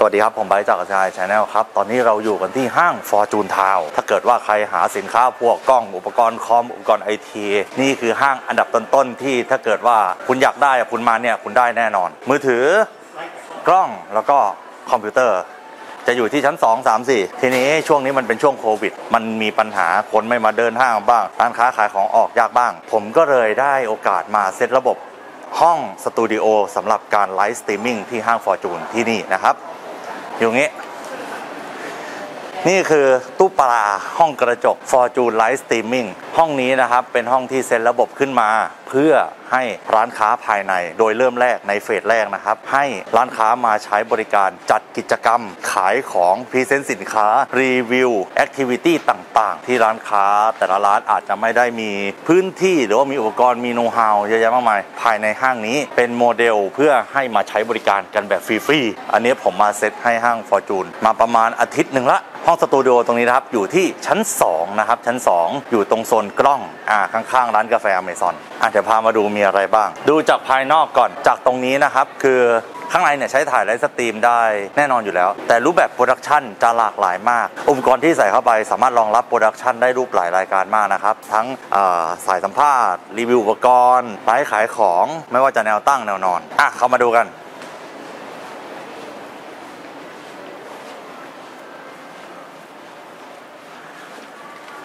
สวัสดีครับผมไบร์ทจากกระจาย Channel ครับตอนนี้เราอยู่กันที่ห้าง Fortune Town ถ้าเกิดว่าใครหาสินค้าพวกกล้องอุปกรณ์คอมอุปกรณ์ไอทีนี่คือห้างอันดับต้นๆที่ถ้าเกิดว่าคุณอยากได้คุณมาเนี่ยคุณได้แน่นอนมือถือกล้องแล้วก็คอมพิวเตอร์จะอยู่ที่ชั้น 2 3 4 ทีนี้ช่วงนี้มันเป็นช่วงโควิดมันมีปัญหาคนไม่มาเดินห้างบ้างร้านค้าขายของออกยากบ้างผมก็เลยได้โอกาสมาเซตระบบห้องสตูดิโอสำหรับการไลฟ์สตรีมมิ่งที่ห้าง Fortune ที่นี่นะครับอยู่งี้นี่คือตู้ปลาห้องกระจก Fortune Live Streaming ห้องนี้นะครับเป็นห้องที่เซ็ตระบบขึ้นมาเพื่อให้ร้านค้าภายในโดยเริ่มแรกในเฟสแรกนะครับให้ร้านค้ามาใช้บริการจัดกิจกรรมขายของพรีเซนต์สินค้ารีวิวแอคทิวิตี้ต่างๆที่ร้านค้าแต่ละร้านอาจจะไม่ได้มีพื้นที่หรือว่ามีอุปกรณ์มีโน้ตฮาวเยอะแยะมากมายภายในห้างนี้เป็นโมเดลเพื่อให้มาใช้บริการกันแบบฟรีๆอันนี้ผมมาเซตให้ห้าง Fortune มาประมาณอาทิตย์หนึ่งละห้องสตูดิโอตรงนี้นะครับอยู่ที่ชั้น2นะครับชั้น2อยู่ตรงโซนกล้องข้างๆร้านกาแฟ Amazon เดี๋ยวพามาดูมีอะไรบ้างดูจากภายนอกก่อนจากตรงนี้นะครับคือข้างในเนี่ยใช้ถ่ายไลฟ์สตรีมได้แน่นอนอยู่แล้วแต่รูปแบบโปรดักชันจะหลากหลายมากอุปกรณ์ที่ใส่เข้าไปสามารถรองรับโปรดักชันได้รูปหลายรายการมากนะครับทั้งสายสัมภาษณ์รีวิวอุปกรณ์ไลฟ์ขายของไม่ว่าจะแนวตั้งแนวนอนเข้ามาดูกัน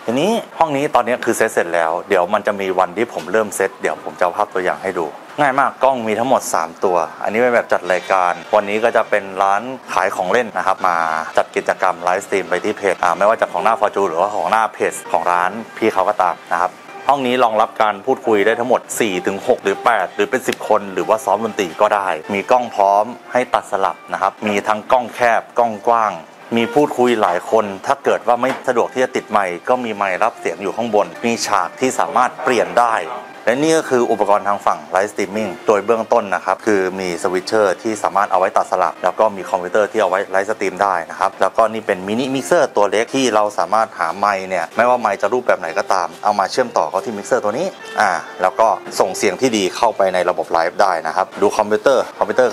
ทีนี้ห้องนี้ตอนนี้คือเซตเสร็จแล้วเดี๋ยวมันจะมีวันที่ผมเริ่มเซตเดี๋ยวผมจะเอาภาพตัวอย่างให้ดูง่ายมากกล้องมีทั้งหมด3ตัวอันนี้เป็นแบบจัดรายการวันนี้ก็จะเป็นร้านขายของเล่นนะครับมาจัดกิจกรรมไลฟ์สตรีมไปที่เพจไม่ว่าจะของหน้า Fortune หรือว่าของหน้าเพจของร้านพี่เขาก็ตามนะครับห้องนี้รองรับการพูดคุยได้ทั้งหมด 4-6 หรือ 8 หรือเป็น 10 คนหรือว่าซ้อมดนตรีก็ได้มีกล้องพร้อมให้ตัดสลับนะครับมีทั้งกล้องแคบกล้องกว้างมีพูดคุยหลายคนถ้าเกิดว่าไม่สะดวกที่จะติดไมค์ก็มีไมค์รับเสียงอยู่ข้างบนมีฉากที่สามารถเปลี่ยนได้และนี่ก็คืออุปกรณ์ทางฝั่งไลฟ์สตรีมมิ่งโดยเบื้องต้นนะครับคือมีสวิตเชอร์ที่สามารถเอาไว้ตัดสลับแล้วก็มีคอมพิวเตอร์ที่เอาไว้ไลฟ์สตรีมได้นะครับแล้วก็นี่เป็นมินิมิกเซอร์ตัวเล็กที่เราสามารถหาไมค์เนี่ยไม่ว่าไมค์จะรูปแบบไหนก็ตามเอามาเชื่อมต่อเข้าที่มิกเซอร์ตัวนี้แล้วก็ส่งเสียงที่ดีเข้าไปในระบบไลฟ์ได้นะครับดูคอมพิวเตอร์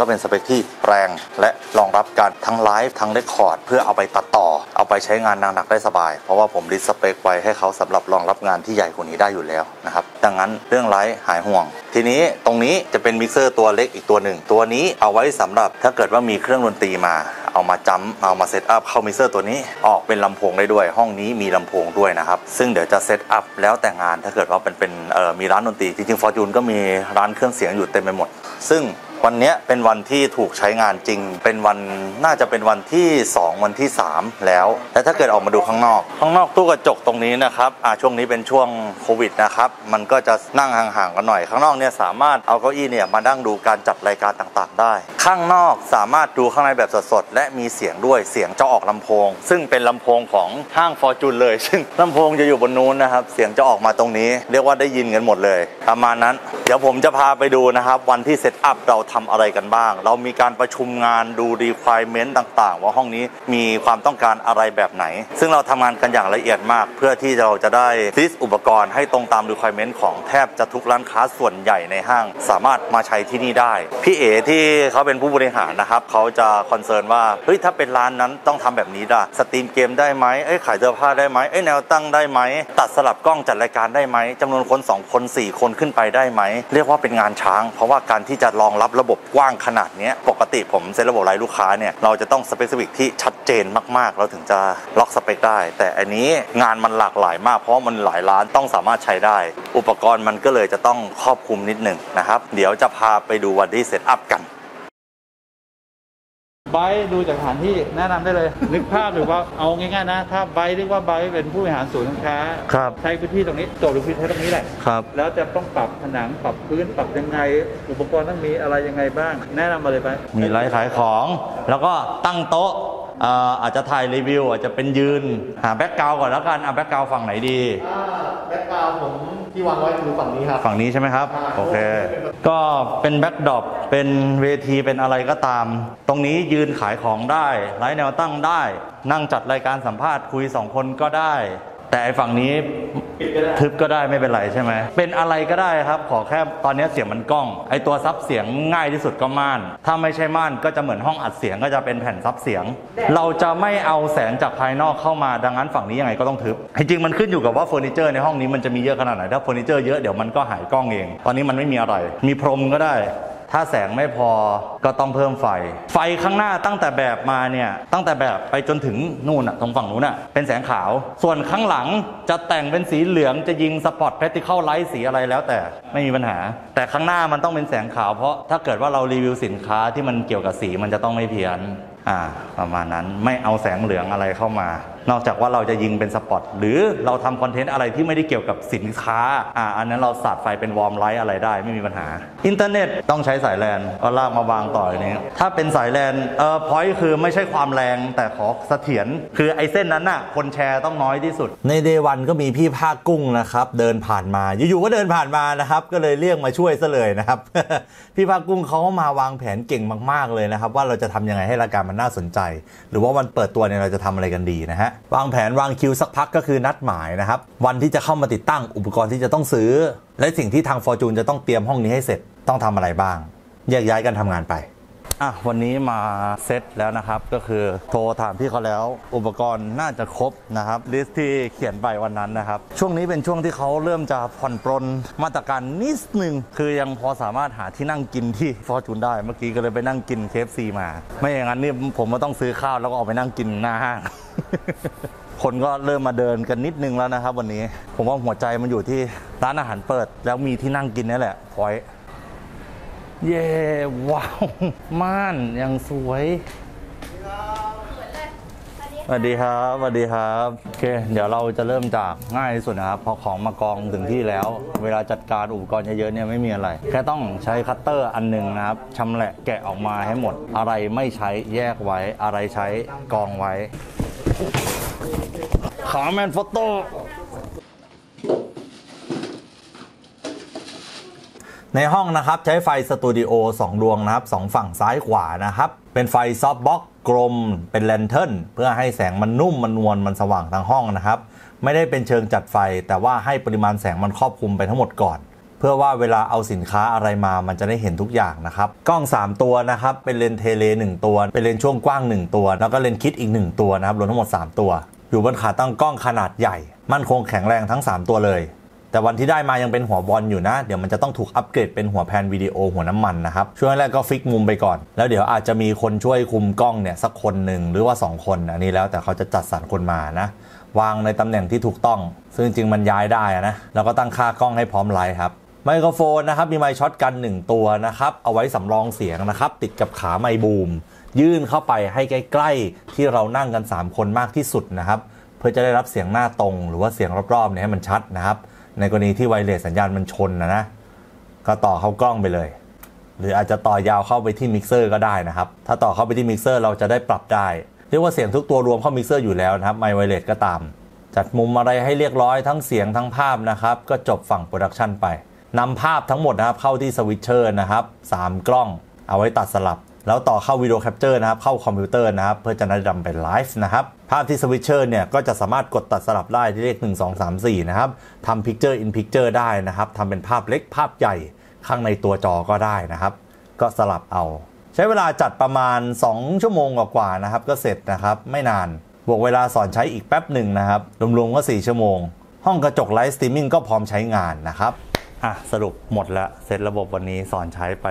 ก็เป็นสเปคที่แรงและรองรับการทั้งไลฟ์ทั้งเรคคอร์ดเพื่อเอาไปตัดต่อเอาไปใช้งานหนักๆได้สบายเพราะว่าผมลิสต์สเปคไว้ให้เขาสำหรับรองรับงานที่ใหญ่กว่านี้ได้อยู่แล้วนะครับดังนั้นไลฟ์หายห่วงทีนี้ตรงนี้จะเป็นมิกเซอร์ตัวเล็กอีกตัวหนึ่งตัวนี้เอาไว้สำหรับถ้าเกิดว่ามีเครื่องดนตรีมาเอามาจัมป์เอามาเซตอัพเข้ามิกเซอร์ตัวนี้ออกเป็นลำโพงได้ด้วยห้องนี้มีลำโพงด้วยนะครับซึ่งเดี๋ยวจะเซตอัพแล้วแต่งานถ้าเกิดว่าเป็นมีร้านดนตรีจริงๆ Fortune ก็มีร้านเครื่องเสียงอยู่เต็มไปหมดซึ่งวันนี้เป็นวันที่ถูกใช้งานจริงเป็นวันน่าจะเป็นวันที่2วันที่3แล้วและถ้าเกิดออกมาดูข้างนอกตู้กระจกตรงนี้นะครับช่วงนี้เป็นช่วงโควิดนะครับมันก็จะนั่งห่างๆกันหน่อยข้างนอกเนี่ยสามารถเอาเก้าอี้เนี่ยมานั่งดูการจัดรายการต่างๆได้ข้างนอกสามารถดูข้างในแบบสดๆและมีเสียงด้วยเสียงจะออกลำโพงซึ่งเป็นลำโพงของห้าง Fortune เลยซึ่งลำโพงจะอยู่บนนู้นนะครับเสียงจะออกมาตรงนี้เรียกว่าได้ยินกันหมดเลยประมาณนั้นเดี๋ยวผมจะพาไปดูนะครับวันที่เซตอัพเราทำอะไรกันบ้างเรามีการประชุมงานดู requirement ต่างๆว่าห้องนี้มีความต้องการอะไรแบบไหนซึ่งเราทำงานกันอย่างละเอียดมากเพื่อที่เราจะได้ลิสต์อุปกรณ์ให้ตรงตาม requirement ของแทบจะทุกร้านค้าส่วนใหญ่ในห้างสามารถมาใช้ที่นี่ได้พี่เอ๋ที่เขาเป็นผู้บริหารนะครับเขาจะคอนเซิร์นว่าเฮ้ยถ้าเป็นร้านนั้นต้องทำแบบนี้ล่ะสตรีมเกมได้ไหมขายเสื้อผ้าได้ไหมแนวตั้งได้ไหมตัดสลับกล้องจัดรายการได้ไหมจำนวนคน2คน4คนขึ้นไปได้ไหมเรียกว่าเป็นงานช้างเพราะว่าการที่จะรองรับระบบกว้างขนาดนี้ปกติผมเซตระบบรายลูกค้าเนี่ยเราจะต้องสเปคสปิกที่ชัดเจนมากๆเราถึงจะล็อกสเปคได้แต่อันนี้งานมันหลากหลายมากเพราะมันหลายร้านต้องสามารถใช้ได้อุปกรณ์มันก็เลยจะต้องครอบคลุมนิดหนึ่งนะครับเดี๋ยวจะพาไปดูวันที่เซตอัพกันไบร์ทดูจากสถานที่แนะนำได้เลยนึกภาพหรือว่าเอาง่ายๆนะถ้าไบร์ทเรียกว่าไบร์ทเป็นผู้บริหารศูนย์การค้าใช้พื้นที่ตรงนี้โจทย์หรือพื้นที่ตรงนี้แหละแล้วจะต้องปรับผนังปรับพื้นปรับยังไงอุปกรณ์ต้องมีอะไรยังไงบ้างแนะนำมาเลยไปมีไลฟ์ขายของแล้วก็ตั้งโต๊ะอาจจะถ่ายรีวิวอาจจะเป็นยืนหาแบ็กกราวด์ก่อนแล้วกันเอาแบ็กกราวด์ฝั่งไหนดีแบ็กกราวด์ผมที่วางไว้คือฝั่งนี้ครับฝั่งนี้ใช่ไหมครับโอเคก็เป็นแบ็กดรอปเป็นเวทีเป็นอะไรก็ตามตรงนี้ยืนขายของได้ไลฟ์แนวตั้งได้นั่งจัดรายการสัมภาษณ์คุย2คนก็ได้ แต่ไอ้ฝั่งนี้ทึบก็ได้ไม่เป็นไรใช่ไหมเป็นอะไรก็ได้ครับขอแค่ตอนนี้เสียงมันกล้องไอ้ตัวซับเสียงง่ายที่สุดก็ม่านถ้าไม่ใช่ม่านก็จะเหมือนห้องอัดเสียงก็จะเป็นแผ่นซับเสียงเราจะไม่เอาแสงจากภายนอกเข้ามาดังนั้นฝั่งนี้ยังไงก็ต้องทึบจริงมันขึ้นอยู่กับว่าเฟอร์นิเจอร์ในห้องนี้มันจะมีเยอะขนาดไหนถ้าเฟอร์นิเจอร์เยอะเดี๋ยวมันก็หายกล้องเองตอนนี้มันไม่มีอะไรมีพรมก็ได้ถ้าแสงไม่พอก็ต้องเพิ่มไฟข้างหน้าตั้งแต่แบบมาเนี่ยตั้งแต่แบบไปจนถึงนู่นอะตรงฝั่งนู้นอะเป็นแสงขาวส่วนข้างหลังจะแต่งเป็นสีเหลืองจะยิงสปอตแพทติเคิลไลท์สีอะไรแล้วแต่ไม่มีปัญหาแต่ข้างหน้ามันต้องเป็นแสงขาวเพราะถ้าเกิดว่าเรารีวิวสินค้าที่มันเกี่ยวกับสีมันจะต้องไม่เพี้ยนประมาณนั้นไม่เอาแสงเหลืองอะไรเข้ามานอกจากว่าเราจะยิงเป็นสปอตหรือเราทำคอนเทนต์อะไรที่ไม่ได้เกี่ยวกับสินค้าอันนั้นเราสาดไฟเป็นวอร์มไลท์อะไรได้ไม่มีปัญหาอินเทอร์เน็ตต้องใช้สายแลนเอาลากมาวางต่ออย่างนี้ถ้าเป็นสายแลนพอยต์คือไม่ใช่ความแรงแต่ขอเสถียรคือไอ้เส้นนั้นน่ะคนแชร์ต้องน้อยที่สุดในเดวันก็มีพี่ผ้ากุ้งนะครับเดินผ่านมาอยู่ๆก็เดินผ่านมานะครับก็เลยเรียกมาช่วยซะเลยนะครับ พี่ผ้ากุ้งเขามาวางแผนเก่งมากๆเลยนะครับว่าเราจะทำยังไงให้รายการมันน่าสนใจหรือว่าวันเปิดตัวเนี่ยเราจะทำอะไรกันดีนะฮะวางแผนวางคิวสักพักก็คือนัดหมายนะครับวันที่จะเข้ามาติดตั้งอุปกรณ์ที่จะต้องซื้อและสิ่งที่ทาง Fortune จะต้องเตรียมห้องนี้ให้เสร็จต้องทำอะไรบ้างแยกย้ายกันทำงานไปวันนี้มาเซตแล้วนะครับก็คือโทรถามพี่เขาแล้วอุปกรณ์น่าจะครบนะครับลิสต์ที่เขียนไปวันนั้นนะครับช่วงนี้เป็นช่วงที่เขาเริ่มจะผ่อนปรนมาตรการนิดนึงคือยังพอสามารถหาที่นั่งกินที่Fortuneได้เมื่อกี้ก็เลยไปนั่งกิน KFC มาไม่อย่างนั้นนี่ผมก็ต้องซื้อข้าวแล้วก็ออกไปนั่งกินหน้าห้าง คนก็เริ่มมาเดินกันนิดนึงแล้วนะครับวันนี้ผมว่าหัวใจมันอยู่ที่ร้านอาหารเปิดแล้วมีที่นั่งกินนี่แหละพอยเย้ว้าวม่านยังสวยสวัสดีครับสวัสดีครับโอเคเดี๋ยวเราจะเริ่มจากง่ายที่สุดนะครับพอของมากองถึงที่แล้วเวลาจัดการอุปกรณ์เยอะๆเนี่ยไม่มีอะไรแค่ต้องใช้คัตเตอร์อันหนึ่งนะครับชำแหละแกะออกมาให้หมดอะไรไม่ใช้แยกไว้อะไรใช้กองไว้ขาแมนโฟโต้ในห้องนะครับใช้ไฟสตูดิโอ2ดวงนะครับ2ฝั่งซ้ายขวานะครับเป็นไฟซอฟต์บ็อกกลมเป็นแลนเทิร์นเพื่อให้แสงมันนุ่มมันนวลมันสว่างทั้งห้องนะครับไม่ได้เป็นเชิงจัดไฟแต่ว่าให้ปริมาณแสงมันครอบคลุมไปทั้งหมดก่อนเพื่อว่าเวลาเอาสินค้าอะไรมามันจะได้เห็นทุกอย่างนะครับกล้อง3ตัวนะครับเป็นเลนเทเล1ตัวเป็นเลนช่วงกว้าง1ตัวแล้วก็เลนคิดอีก1ตัวนะครับรวมทั้งหมด3ตัวอยู่บนขาตั้งกล้องขนาดใหญ่มั่นคงแข็งแรงทั้ง3ตัวเลยแต่วันที่ได้มายังเป็นหัวบอลอยู่นะเดี๋ยวมันจะต้องถูกอัปเกรดเป็นหัวแพนวิดีโอหัวน้ำมันนะครับช่วงแรกก็ฟิกมุมไปก่อนแล้วเดี๋ยวอาจจะมีคนช่วยคุมกล้องเนี่ยสักคนหนึ่งหรือว่า2คนอันนี้แล้วแต่เขาจะจัดสรรคนมานะวางในตำแหน่งที่ถูกต้องซึ่งจริงมันย้ายได้นะแล้วก็ตั้งค่ากล้องให้พร้อมไลฟ์ครับไมโครโฟนนะครับมีไมค์ช็อตกัน1ตัวนะครับเอาไว้สำรองเสียงนะครับติดกับขาไมค์บูมยื่นเข้าไปให้ใกล้ๆที่เรานั่งกัน3คนมากที่สุดนะครับเพื่อจะได้รับเสียงหน้าตรงหรือว่าเสียงรอบๆเนี่ยให้มันชัดนะครับในกรณีที่ไวเลสสัญญาณมันชนนะก็ต่อเข้ากล้องไปเลยหรืออาจจะต่อยาวเข้าไปที่มิกเซอร์ก็ได้นะครับถ้าต่อเข้าไปที่มิกเซอร์เราจะได้ปรับได้เรียกว่าเสียงทุกตัวรวมเข้ามิกเซอร์อยู่แล้วนะครับไมค์ไวเลสก็ตามจัดมุมอะไรให้เรียบร้อยทั้งเสียงทั้งภาพนะครับก็จบฝั่งโปรดักชันไปนำภาพทั้งหมดนะครับเข้าที่สวิตเชอร์นะครับ3กล้องเอาไว้ตัดสลับแล้วต่อเข้าวิดีโอแคปเจอร์นะครับเข้าคอมพิวเตอร์นะครับเพื่อจะนำไปไลฟ์นะครับภาพที่สวิตเชอร์เนี่ยก็จะสามารถกดตัดสลับได้ที่เลข1 2 3 4นะครับทำ Picture in Picture ได้นะครับทำเป็นภาพเล็กภาพใหญ่ข้างในตัวจอก็ได้นะครับก็สลับเอาใช้เวลาจัดประมาณ2ชั่วโมงกว่านะครับก็เสร็จนะครับไม่นานบวกเวลาสอนใช้อีกแป๊บหนึ่งนะครับรวมๆก็4ชั่วโมงห้องกระจกไลฟ์สตรีมมิ่งก็พร้อมใช้งานนะครับสรุปหมดแล้วเซตระบบวันนี้สอนใช้ไป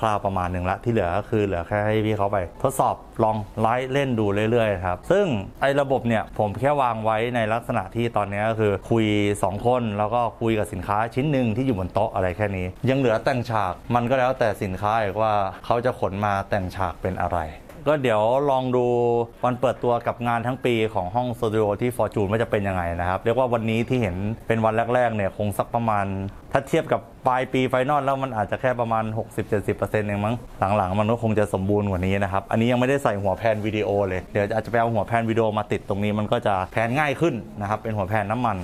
คร่าวๆประมาณหนึ่งละที่เหลือก็คือเหลือแค่ให้พี่เขาไปทดสอบลองไลฟ์เล่นดูเรื่อยๆครับซึ่งไอ้ระบบเนี่ยผมแค่วางไว้ในลักษณะที่ตอนนี้ก็คือคุย2คนแล้วก็คุยกับสินค้าชิ้นหนึ่งที่อยู่บนโต๊ะอะไรแค่นี้ยังเหลือแต่งฉากมันก็แล้วแต่สินค้าอีกว่าเขาจะขนมาแต่งฉากเป็นอะไรก็เดี๋ยวลองดูวันเปิดตัวกับงานทั้งปีของห้องสตูดิโอที่ Fortune ว่าจะเป็นยังไงนะครับเรียกว่าวันนี้ที่เห็นเป็นวันแรกๆเนี่ยคงสักประมาณถ้าเทียบกับปลายปีไฟนอลแล้วมันอาจจะแค่ประมาณ 60-70% เองมั้งหลังๆมันก็คงจะสมบูรณ์กว่านี้นะครับอันนี้ยังไม่ได้ใส่หัวแพนวิดีโอเลยเดี๋ยวอาจจะไปเอาหัวแพนวิดีโอมาติดตรงนี้มันก็จะแพนง่ายขึ้นนะครับเป็นหัวแพนน้ำมัน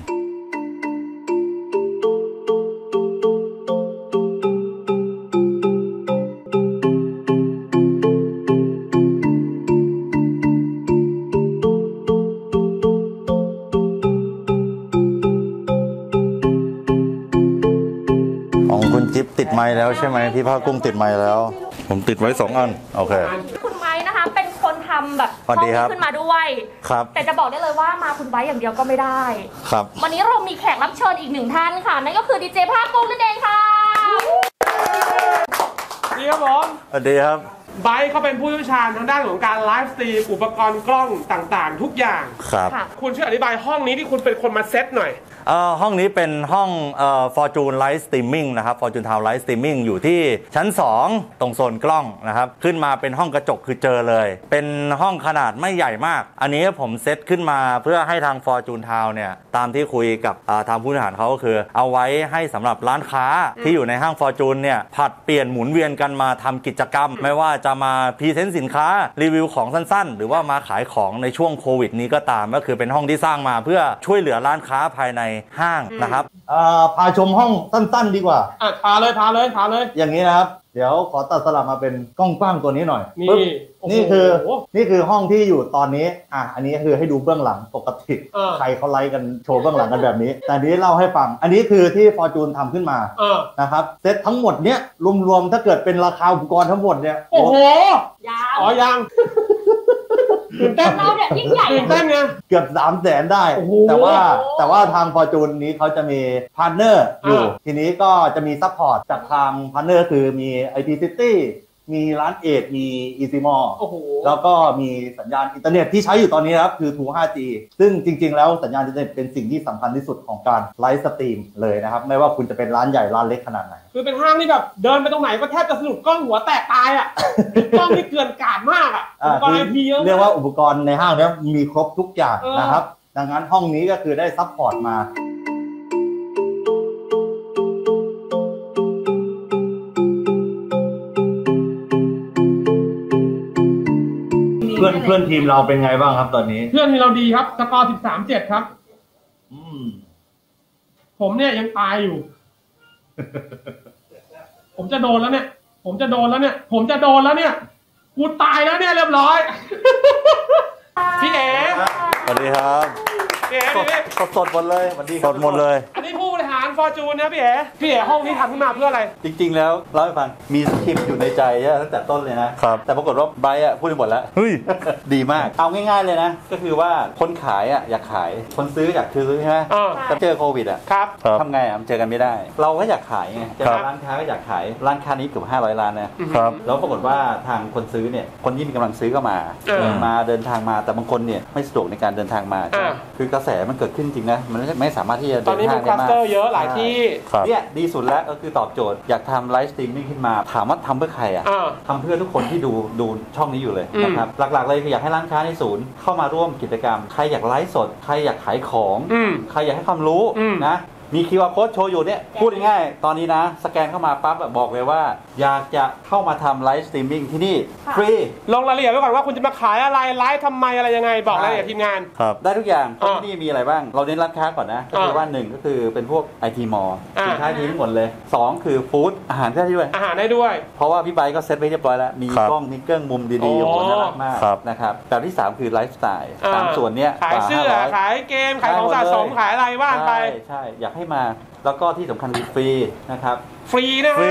ม้แล้วใช่ไหมพี่ผ้ากุ้งติดไม้แล้วผมติดไว้2อันโอเคคุณไม้นะคะเป็นคนทำแบบข้อมูลขึ้นมาด้วยครับแต่จะบอกได้เลยว่ามาคุณไม้อย่างเดียวก็ไม่ได้ครับวันนี้เรามีแขกรับเชิญอีกหนึ่งท่านค่ะนั่นก็คือดีเจผ้ากุ้งนั่นเองค่ะดีครับผมสวัสดีครับไบค์เขาเป็นผู้เชี่ยวชาญทางด้านของการไลฟ์สตรีมอุปกรณ์กล้องต่างๆทุกอย่างครับคุณช่วยอธิบายห้องนี้ที่คุณเป็นคนมาเซตหน่อยห้องนี้เป็นห้องFortune Live Streaming นะครับ Fortune Town Live Streaming อยู่ที่ชั้น2ตรงโซนกล้องนะครับขึ้นมาเป็นห้องกระจกคือเจอเลยเป็นห้องขนาดไม่ใหญ่มากอันนี้ผมเซตขึ้นมาเพื่อให้ทาง Fortune Town เนี่ยตามที่คุยกับทางผู้บริหารเขาก็คือเอาไว้ให้สำหรับร้านค้าที่อยู่ในห้าง Fortune เนี่ยผัดเปลี่ยนหมุนเวียนกันมาทำกิจกรรมไม่ว่าจะมาพรีเซนต์สินค้ารีวิวของสั้นๆหรือว่ามาขายของในช่วงโควิดนี้ก็ตามก็คือเป็นห้องที่สร้างมาเพื่อช่วยเหลือร้านค้าภายในห้างนะครับพาชมห้องสั้นๆดีกว่าพาเลยอย่างนี้นะครับเดี๋ยวขอตัดสลับมาเป็นกล้องกว้างตัวนี้หน่อยนี่คือห้องที่อยู่ตอนนี้อันนี้คือให้ดูเบื้องหลังปกติใครเขาไลฟ์กันโชว์เบื้องหลังกันแบบนี้แต่นี้เล่าให้ฟังอันนี้คือที่ Fortune ทำขึ้นมานะครับเซตทั้งหมดเนี้ยรวมๆถ้าเกิดเป็นราคาอุปกรณ์ทั้งหมดเนี้ยโอ้โหยังตื่นเต้นเราเนี่ยยิ่งใหญ่ตื่นเต้นไงเกือบ 300,000 ได้แต่ว่าทาง Fortune นี้เขาจะมีพาร์ทเนอร์อยู่ทีนี้ก็จะมีซัพพอร์ตจากทางพาร์ทเนอร์คือมี IT City มีร้านเอทมี EasyMall แล้วก็มีสัญญาณอินเทอร์เน็ตที่ใช้อยู่ตอนนี้ครับคือ True 5G ซึ่งจริงๆแล้วสัญญาณอินเทอร์เน็ตเป็นสิ่งที่สำคัญที่สุดของการไลฟ์สตรีมเลยนะครับไม่ว่าคุณจะเป็นร้านใหญ่ร้านเล็กขนาดไหนคือเป็นห้างที่แบบเดินไปตรงไหนก็แทบจะสะดุดกล้องหัวแตกตายอ่ะกล้องที่เกลื่อนกลาดมากอ่ะอุปกรณ์ไอพีเยอะเรียกว่าอุปกรณ์ในห้างนี้มีครบทุกอย่างนะครับดังนั้นห้องนี้ก็คือได้ซัพพอร์ตมาเพื่อนทีมเราเป็นไงบ้างครับตอนนี้เพื่อนทีมเราดีครับสกอร์ 13-7 ครับผมเนี่ยยังตายอยู่ผมจะโดนแล้วเนี่ยกูตายแล้วเนี่ยเรียบร้อยพี่เอ๋สวัสดีครับพี่เอ๋สดหมดเลยสวัสดีสดหมดเลยอันนี้ผู้บริหารฟอร์จูนนะพี่เอ๋ห้องนี้ทำขึ้นมาเพื่ออะไรจริงๆแล้วเล่าให้ฟังมีสคริปต์อยู่ในใจตั้งแต่ต้นเลยนะครับแต่ปรากฏว่าไบร์ทพูดไปหมดแล้วเฮ้ยดีมากเอาง่ายๆเลยนะก็คือว่าคนขายอยากขายคนซื้ออยากซื้อใช่ไหมแต่เจอโควิดครับทำไงมันเจอกันไม่ได้เราก็อยากขายไงเจอร้านค้าก็อยากขายร้านค้านี้เกือบ500 ล้านนะครับแล้วปรากฏว่าทางคนซื้อเนี่ยคนที่มีกำลังซื้อก็มาเดินทางมาแต่บางคนเนี่ยไม่สะดวกในการเดินทางมาคือกระแสมันเกิดขึ้นจริงนะมันไม่สามารถที่จะเดินทางได้มากตอนนี้มีคลัสเตอร์เยอะหลายที่เนี่ยดีสุดแล้วก็คือตอบโจทย์อยากทำไลฟ์สตรีมมิ่งขึ้นมาถามว่าทำเพื่อใครทำเพื่อทุกคนที่ดูช่องนี้อยู่เลยนะครับหลักๆเลยคืออยากให้ร้านค้าในศูนย์เข้ามาร่วมกิจกรรมใครอยากไลฟ์สดใครอยากขายของใครอยากให้ความรู้นะมี QR Code โชว์อยู่เนี่ยพูดง่ายๆตอนนี้นะสแกนเข้ามาปั๊บบอกเลยว่าอยากจะเข้ามาทำไลฟ์สตรีมมิ่งที่นี่ฟรีลงรายละเอียดไว้ก่อนว่าคุณจะมาขายอะไรไลฟ์ทำไมอะไรยังไงบอกรายละเอียดทีมงานได้ทุกอย่างที่นี่มีอะไรบ้างเราเน้นร้านค้าก่อนนะก็คือว่า1ก็คือเป็นพวก IT Mall สินค้าดีทั้งหมดเลย2คือฟู้ดอาหารได้ด้วยอาหารได้ด้วยเพราะว่าพี่ไบค์ก็เซตไว้เรียบร้อยแล้วมีกล้องมีเครื่องมุมดีๆโอ้โหน่ารักมากนะครับแบบที่3คือไลฟ์สไตล์ตามส่วนเนี้ยขายเสื้อขายเกมขายของสะสมขายอะไรบ้างไปใช่อยากให้มาแล้วก็ที่สำคัญคือฟรีนะครับฟรีนะฮะ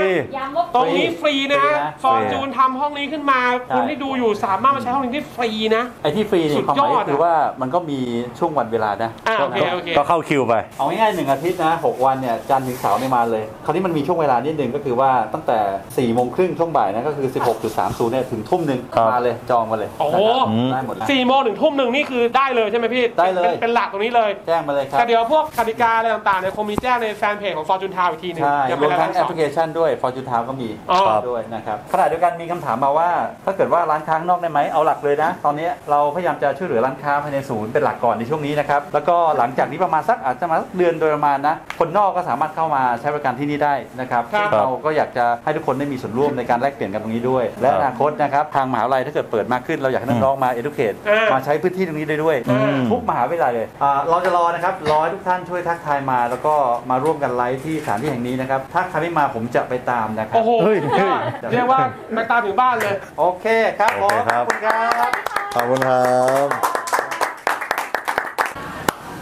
ตรงนี้ฟรีนะฮะฟอร์จูนทำห้องนี้ขึ้นมาคุณที่ดูอยู่สามารถมาใช้ห้องนี้ที่ฟรีนะไอ้ที่ฟรีเนี่ยความหมายคือว่ามันก็มีช่วงวันเวลานะก็เข้าคิวไปเอาง่ายๆ1 อาทิตย์นะ6 วันเนี่ยจันทร์ถึงเสาร์เนี่ยมาเลยคราวนี้มันมีช่วงเวลานิดนึงก็คือว่าตั้งแต่ 16:30 ช่วงบ่ายนะก็คือ 16:30 เนี่ยถึง 19:00 มาเลยจองมาเลยโอ้โหได้หมด 16:00 ถึง 19:00 นี่คือได้เลยใช่ไหมพี่ได้เลยเป็นหลักตรงนี้เลยแจ้งมาเลยครับแต่เดี๋ยวพวกกติกาอะไรต่างๆเนี่ยคงมีแจ้งในแฟนเพจของ Fortune Town อีกทีนึงแอปพลิเคชันด้วย Fortune Town ก็มีด้วยนะครับขณะเดียวกันมีคำถามมาว่าถ้าเกิดว่าร้านค้านอกได้ไหมเอาหลักเลยนะตอนนี้เราพยายามจะช่วยเหลือร้านค้าภายในศูนย์เป็นหลักก่อนในช่วงนี้นะครับแล้วก็หลังจากนี้ประมาณสักอาจจะมาเดือนโดยประมาณนะคนนอกก็สามารถเข้ามาใช้บริการที่นี่ได้นะครับเราก็อยากจะให้ทุกคนได้มีส่วนร่วมในการแลกเปลี่ยนกันตรงนี้ด้วยและอนาคตนะครับทางมหาวิทยาลัยถ้าเกิดเปิดมากขึ้นเราอยากให้น้องๆมา educate มาใช้พื้นที่ตรงนี้ได้ด้วยทุกมหาวิทยาลัยเลยเราจะรอนะครับรอให้ทุกท่านช่วยทักทายมาแล้วก็มาร่วมกันไลฟ์ที่สถานที่แห่งนี้นะครับถ้าใครไม่มาผมจะไปตามนะครับโอ้โหเรียกว่าไปตามถึงบ้านเลยโอเคครับขอบคุณครับขอบคุณครับ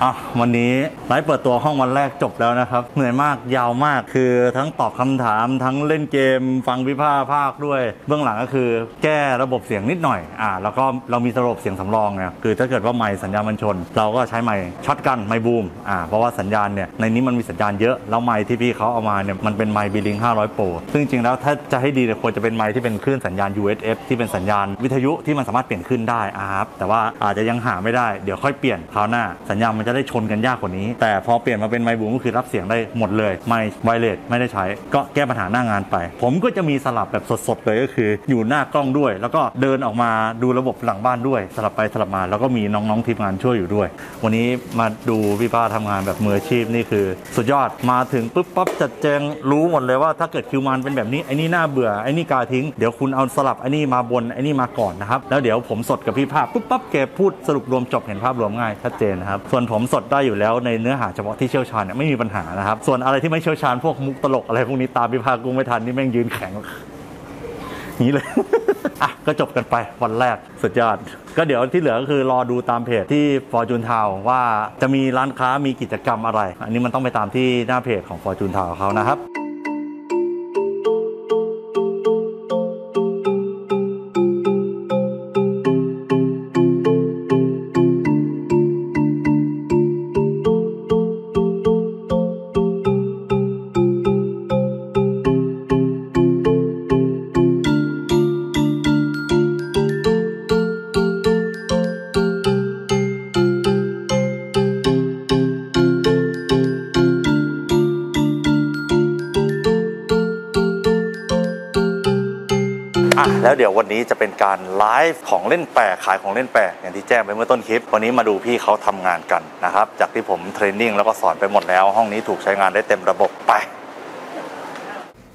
อ่ะวันนี้ไลฟ์เปิดตัวห้องวันแรกจบแล้วนะครับเหนื่อยมากยาวมากคือทั้งตอบคำถามทั้งเล่นเกมฟังวิพากษ์ภาคด้วยเบื้องหลังก็คือแก้ระบบเสียงนิดหน่อยแล้วก็เรามีระบบเสียงสำรองเนี่ยคือถ้าเกิดว่าไมค์สัญญาณมันชนเราก็ใช้ไมค์ช็อตกันไมค์บูมเพราะว่าสัญญาณเนี่ยในนี้มันมีสัญญาณเยอะแล้วไมค์ที่พี่เขาเอามาเนี่ยมันเป็นไมค์บีลิง500 โปรซึ่งจริงแล้วถ้าจะให้ดีเนี่ยควรจะเป็นไมค์ที่เป็นคลื่นสัญญาณ UHF ที่เป็นสัญญาณวิทยุที่มันสามารถเปลี่ยนคลื่นได้ครับแต่ว่าอาจจะยังหาไม่ได้เดี๋ยวค่อยเปลี่ยนคราวหน้าสัญญาณมันจะได้ชนกันยากกว่านี้แต่พอเปลี่ยนมาเป็นไมค์บูมก็คือรับเสียงได้หมดเลยไมค์ไวเลสไม่ได้ใช้ก็แก้ปัญหาหน้างานไปผมก็จะมีสลับแบบสดๆเลยก็คืออยู่หน้ากล้องด้วยแล้วก็เดินออกมาดูระบบหลังบ้านด้วยสลับไปสลับมาแล้วก็มีน้องๆทีมงานช่วยอยู่ด้วยวันนี้มาดูพี่ป้าทำงานแบบมืออาชีพนี่คือสุดยอดมาถึงปุ๊บปั๊บจัดแจงรู้หมดเลยว่าถ้าเกิดคิวมันเป็นแบบนี้ไอ้นี่น่าเบื่อไอ้นี่กาทิ้งเดี๋ยวคุณเอาสลับไอ้นี่มาบนไอ้นี่มาก่อนนะครับแล้วเดี๋ยวผมสดกับพี่ภาพปุ๊บปั๊บแกพูดสรุปรวมจบเห็นภาพรวมง่ายชัดเจนนะครับส่วนผมสดได้อยู่แล้วในเนื้อหาเฉพาะที่เชี่ยวชาญเนี่ยไม่มีปัญหานะครับส่วนอะไรที่ไม่เชี่ยวชาญพวกมุกตลกอะไรพวกนี้ตามพี่ภาพกูไม่ทันนี่แม่งยืนแข็งนี้เลยอ่ะก็จบกันไปวันแรกสุดยอดก็เดี๋ยวที่เหลือก็คือรอดูตามเพจที่ Fortune Town ว่าจะมีร้านค้ามีกิจกรรมอะไรอันนี้มันต้องไปตามที่หน้าเพจของ Fortune Town เขานะครับแล้วเดี๋ยววันนี้จะเป็นการไลฟ์ของเล่นแปลกขายของเล่นแปลกอย่างที่แจ้งไปเมื่อต้นคลิปวันนี้มาดูพี่เขาทำงานกันนะครับจากที่ผมเทรนนิ่งแล้วก็สอนไปหมดแล้วห้องนี้ถูกใช้งานได้เต็มระบบไป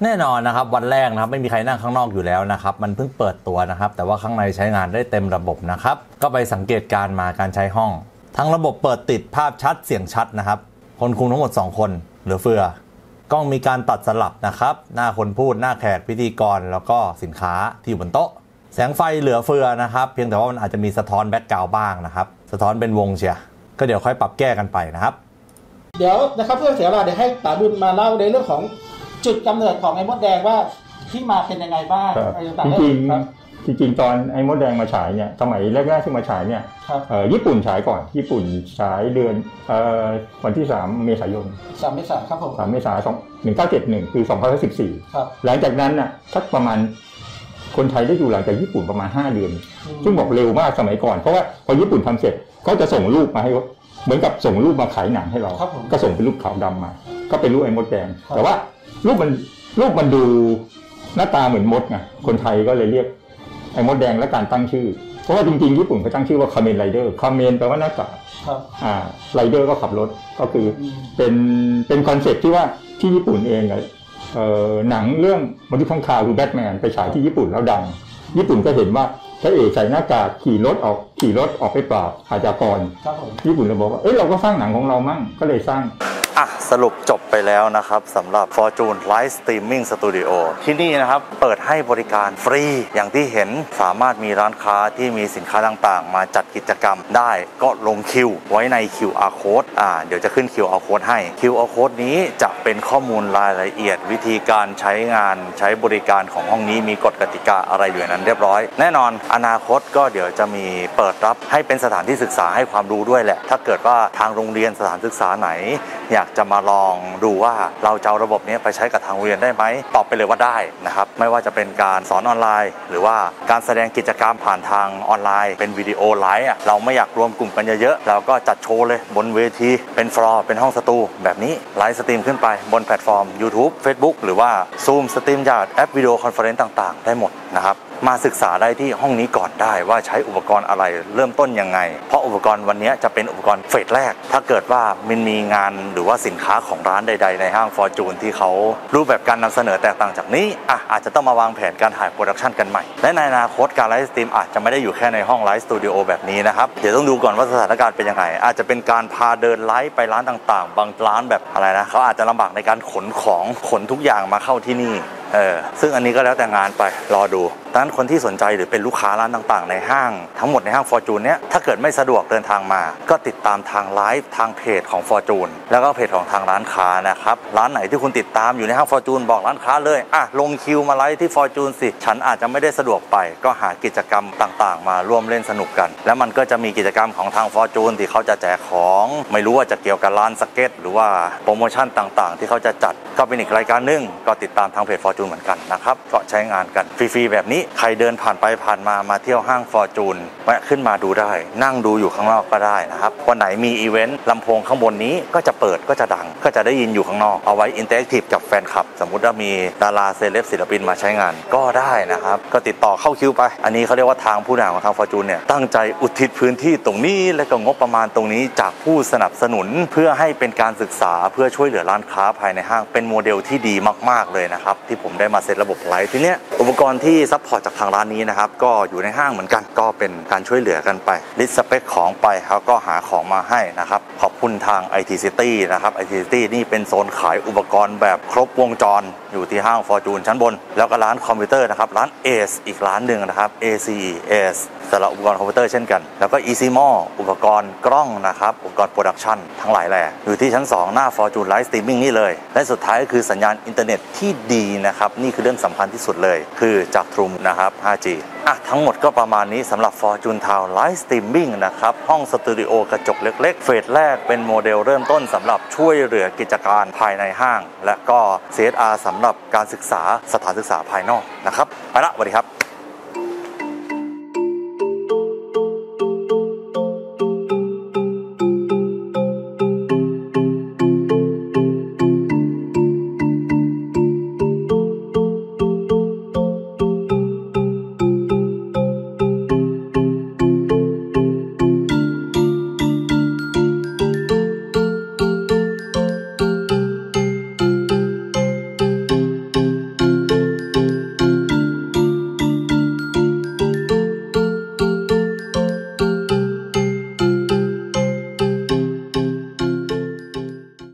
แน่นอนนะครับวันแรกนะครับไม่มีใครนั่งข้างนอกอยู่แล้วนะครับมันเพิ่งเปิดตัวนะครับแต่ว่าข้างในใช้งานได้เต็มระบบนะครับก็ไปสังเกตการมาการใช้ห้องทั้งระบบเปิดติดภาพชัดเสียงชัดนะครับคนคุมทั้งหมด2คนเหลือเฟือกล้องมีการตัดสลับนะครับหน้าคนพูดหน้าแขกพิธีกรแล้วก็สินค้าที่อยู่บนโต๊ะแสงไฟเหลือเฟือนะครับเพียงแต่ว่ามันอาจจะมีสะท้อนแบ็กกราวด์บ้างนะครับสะท้อนเป็นวงเชียก็เดี๋ยวค่อยปรับแก้กันไปนะครับเดี๋ยวนะครับเพื่อเสียเวลาเดี๋ยวให้ป๋าบุญมาเล่าในเรื่องของจุดกำเนิดของไอ้มดแดงว่าที่มาเป็นยังไงบ้างจริงตอนไอ้มดแดงมาฉายเนี่ยสมัยแรกๆที่มาฉายเนี่ยญี่ปุ่นฉายก่อนญี่ปุ่นฉายเดือนวันที่3 เมษายน3 เมษายนครับผม3 เมษายน 1971คือ2014ครับหลังจากนั้นน่ะสักประมาณคนไทยได้ดูหลังจากญี่ปุ่นประมาณ5 เดือนซึ่งบอกเร็วมากสมัยก่อนเพราะว่าพอญี่ปุ่นทำเสร็จเขาจะส่งรูปมาให้เหมือนกับส่งรูปมาขายหนังให้เราก็ส่งเป็นรูปขาวดำมาก็เป็นรูปไอ้มดแดงแต่ว่ารูปมันดูหน้าตาเหมือนมดไงคนไทยก็เลยเรียกไอ้มดแดงและการตั้งชื่อเพราะว่าจริงๆญี่ปุ่นเขาตั้งชื่อว่าคาเมนไรเดอร์คาเมนแปลว่าหน้ากากไรเดอร์ก็ขับรถก็คือเป็นคอนเซ็ปต์ที่ว่าที่ญี่ปุ่นเองหนังเรื่องมนุษย์ข้างคาวคือแบทแมนไปฉายที่ญี่ปุ่นแล้วดังญี่ปุ่นก็เห็นว่าพระเอกใส่หน้ากากขี่รถออกไปปราบอาชญากรญี่ปุ่นเลยบอกว่าเอ้ยเราก็สร้างหนังของเรามั่งก็เลยสร้างสรุปจบไปแล้วนะครับสำหรับ Fortune Live Streaming Studio ที่นี่นะครับเปิดให้บริการฟรีอย่างที่เห็นสามารถมีร้านค้าที่มีสินค้าต่างๆมาจัดกิจกรรมได้ก็ลงคิวไว้ใน QR Code เดี๋ยวจะขึ้น QR Code ให้ QR Code นี้จะเป็นข้อมูลรายละเอียดวิธีการใช้งานใช้บริการของห้องนี้มีกฎกติกาอะไรอยู่ในนั้นเรียบร้อยแน่นอนอนาคตก็เดี๋ยวจะมีเปิดรับให้เป็นสถานที่ศึกษาให้ความรู้ด้วยแหละถ้าเกิดว่าทางโรงเรียนสถานศึกษาไหนอยากจะมาลองดูว่าเราจะเอาระบบนี้ไปใช้กับทางเรียนได้ไหมตอบไปเลยว่าได้นะครับไม่ว่าจะเป็นการสอนออนไลน์หรือว่าการแสดงกิจกรรมผ่านทางออนไลน์เป็นวิดีโอไลฟ์เราไม่อยากรวมกลุ่มกันเยอะๆเราก็จัดโชว์เลยบนเวทีเป็นฟลอร์เป็นห้องสตูแบบนี้ไลฟ์สตรีมขึ้นไปบนแพลตฟอร์ม YouTube Facebook หรือว่า Zoom สตรีมจากแอปวิดีโอคอนเฟอเรนซ์ต่างๆได้หมดนะครับมาศึกษาได้ที่ห้องนี้ก่อนได้ว่าใช้อุปกรณ์อะไรเริ่มต้นยังไงเพราะอุปกรณ์วันนี้จะเป็นอุปกรณ์เฟสแรกถ้าเกิดว่ามันมีงานหรือว่าสินค้าของร้านใดๆในห้าง Fortune ที่เขารูปแบบการนำเสนอแตกต่างจากนี้อาจจะต้องมาวางแผนการถ่ายโปรดักชันกันใหม่และในอนาคตการไลฟ์สตรีมอาจจะไม่ได้อยู่แค่ในห้องไลฟ์สตูดิโอแบบนี้นะครับเดี๋ยวต้องดูก่อนว่าสถานการณ์เป็นยังไงอาจจะเป็นการพาเดินไลฟ์ไปร้านต่างๆบางร้านแบบอะไรนะเขาอาจจะลำบากในการขนทุกอย่างมาเข้าที่นี่ซึ่งอันนี้ก็แล้วแต่งานไปรอดู ดังนั้นคนที่สนใจหรือเป็นลูกค้าร้านต่างๆในห้างทั้งหมดในห้าง Fortune เนี้ยถ้าเกิดไม่สะดวกเดินทางมาก็ติดตามทางไลฟ์ทางเพจของ Fortune แล้วก็เพจของทางร้านค้านะครับร้านไหนที่คุณติดตามอยู่ในห้าง Fortune บอกร้านค้าเลยอ่ะลงคิวมาไลฟ์ที่ Fortune สิฉันอาจจะไม่ได้สะดวกไปก็หากิจกรรมต่างๆมาร่วมเล่นสนุกกันแล้วมันก็จะมีกิจกรรมของทาง Fortune ที่เขาจะแจกของไม่รู้ว่าจะเกี่ยวกับร้านสเก็ตหรือว่าโปรโมชั่นต่างๆที่เขาจะจัดก็เป็นอีกรายการนึงก็ติดตามทางเพจ Fortune เหมือนกันนะครับก็ใช้งานกันฟรีๆแบบนี้ใครเดินผ่านไปผ่านมามาเที่ยวห้าง Fortune แวะขึ้นมาดูได้นั่งดูอยู่ข้างนอกก็ได้นะครับวันไหนมีอีเวนต์ลำโพงข้างบนนี้ก็จะเปิดก็จะดังก็จะได้ยินอยู่ข้างนอกเอาไว้อินเตอร์แอคทีฟกับแฟนคลับสมมุติว่ามีดาราเซเลบศิลปินมาใช้งานก็ได้นะครับก็ติดต่อเข้าคิวไปอันนี้เขาเรียกว่าทางผู้นำของทาง Fortune เนี่ยตั้งใจอุทิศพื้นที่ตรงนี้และก็งบประมาณตรงนี้จากผู้สนับสนุนเพื่อให้เป็นการศึกษาเพื่อช่วยเหลือร้านค้าภายในห้างเป็นโมเดลที่ดีมากๆเลยนะครับที่ผมได้มาเซตระบบไลฟ์ทีเนี้ยอุปกรณ์ที่ซัพพอร์ตจากทางร้านนี้นะครับก็อยู่ในห้างเหมือนกันก็เป็นการช่วยเหลือกันไปลิสต์สเปคของไปเขาก็หาของมาให้นะครับขอบคุณทาง IT City นะครับ IT City นี่เป็นโซนขายอุปกรณ์แบบครบวงจรอยู่ที่ห้าง Fortune ชั้นบนแล้วก็ร้านคอมพิวเตอร์นะครับร้าน Ace อีกร้านหนึ่งนะครับ ACES สำหรับอุปกรณ์คอมพิวเตอร์เช่นกันแล้วก็ ECMO อุปกรณ์กล้องนะครับอุปกรณ์โปรดักชันทั้งหลายแหล่อยู่ที่ชั้น2หน้า Fortune Live Streaming นี่เลยและสุดท้ายก็คือสัญญาณอินเทอร์เน็ตที่ดีนะครับนี่คือเรื่องสำคัญที่สุดเลยคือจาก True นะครับ 5G อ่ะทั้งหมดก็ประมาณนี้สำหรับ Fortune Town Live Streaming นะครับห้องสตูดิโอกระจกเล็กๆเฟสแรกเป็นโมเดลเริ่มต้นสำหรับช่วยเหลือกิจการภายในห้างและก็ CSR สำหรับการศึกษาสถานศึกษาภายนอกนะครับไปละสวัสดีครับ